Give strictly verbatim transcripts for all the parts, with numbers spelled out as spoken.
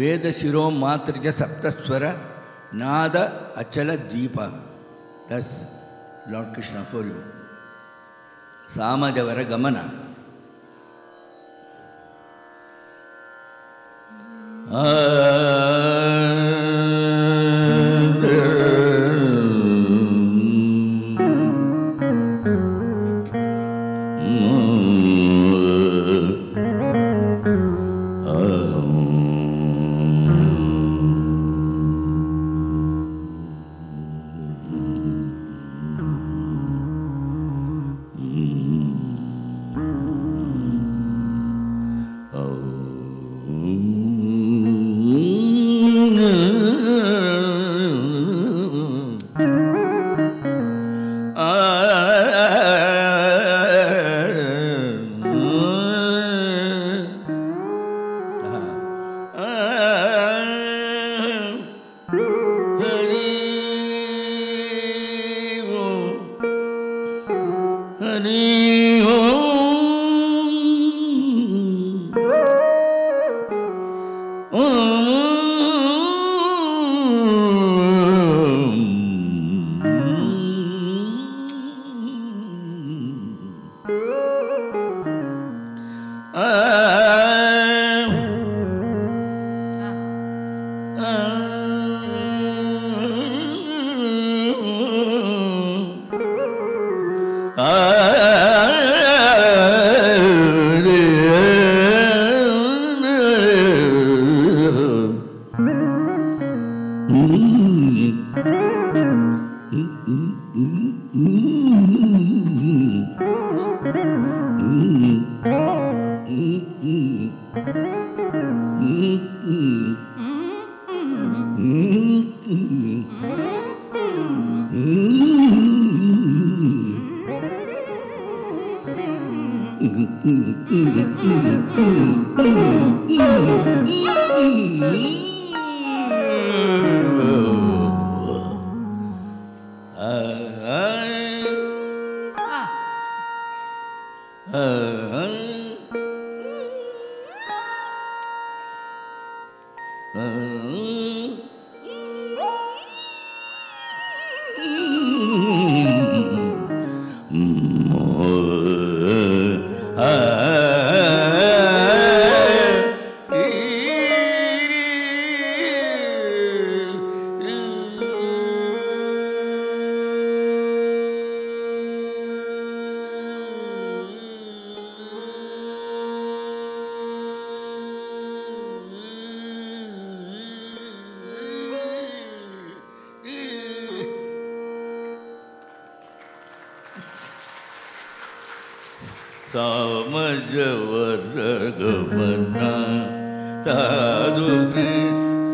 Veda Shiro Matrija Saptaswara Nada Achala Deepa. That's Lord Krishna for you. Saamajavara Gamana.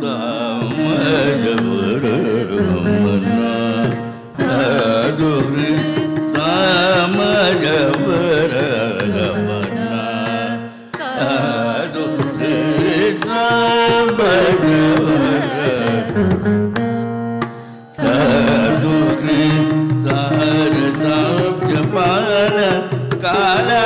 Saamajavara Gamana Sadhu Krishna Saamajavara Gamana Sadhu Krishna Saamajavara Gamana Sadhu Krishna Saamajavara Gamana Sadhu Krishna Saamajavara Kala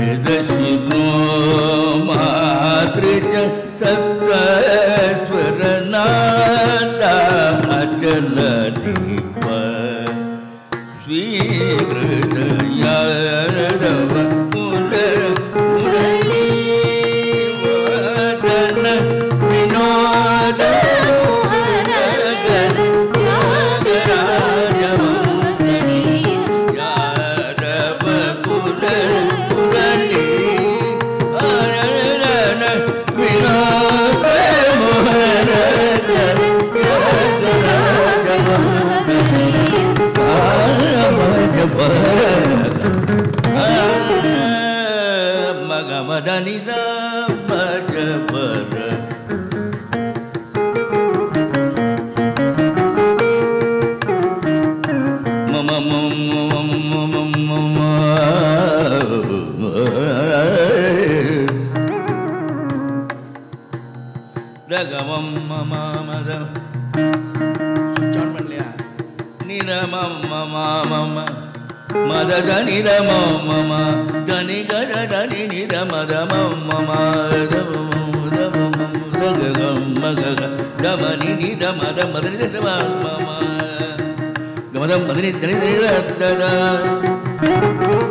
वेदशिनो मातृच सत्स्वरनादा अचल दीप स्वीहृदयारदव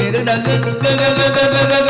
go, go, go, go, go.